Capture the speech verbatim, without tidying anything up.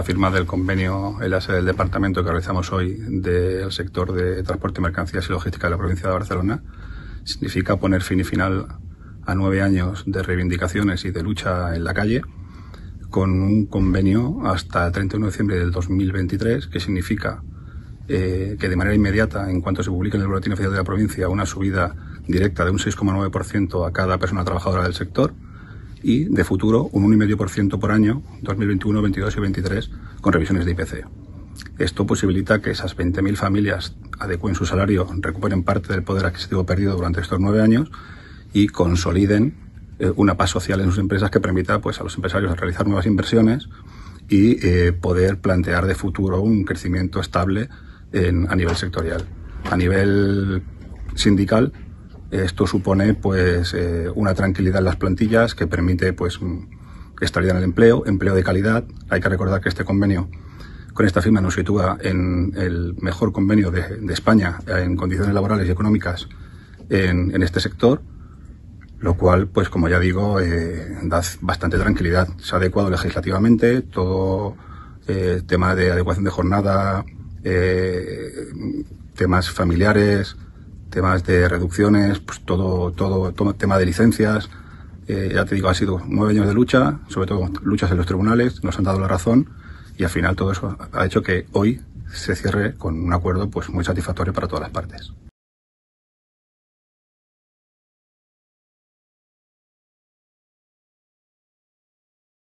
la firma del convenio en la sede del departamento que realizamos hoy del sector de transporte, mercancías y logística de la provincia de Barcelona significa poner fin y final a nueve años de reivindicaciones y de lucha en la calle con un convenio hasta el treinta y uno de diciembre del dos mil veintitrés, que significa eh, que de manera inmediata, en cuanto se publique en el Boletín Oficial de la Provincia, una subida directa de un seis coma nueve por ciento a cada persona trabajadora del sector y, de futuro, un uno coma cinco por ciento por año, dos mil veintiuno, veintidós y veintitrés, con revisiones de I P C. Esto posibilita que esas veinte mil familias adecuen su salario, recuperen parte del poder adquisitivo perdido durante estos nueve años y consoliden eh, una paz social en sus empresas que permita pues, a los empresarios realizar nuevas inversiones y eh, poder plantear de futuro un crecimiento estable en, a nivel sectorial. A nivel sindical, esto supone pues, eh, una tranquilidad en las plantillas que permite pues, estabilidad en el empleo, empleo de calidad. Hay que recordar que este convenio, con esta firma, nos sitúa en el mejor convenio de, de España en condiciones laborales y económicas en, en este sector, lo cual, pues como ya digo, eh, da bastante tranquilidad. Se ha adecuado legislativamente, todo eh, tema de adecuación de jornada, eh, temas familiares, temas de reducciones, pues todo, todo, todo tema de licencias. Eh, ya te digo, ha sido nueve años de lucha, sobre todo luchas en los tribunales, nos han dado la razón y al final todo eso ha hecho que hoy se cierre con un acuerdo pues muy satisfactorio para todas las partes.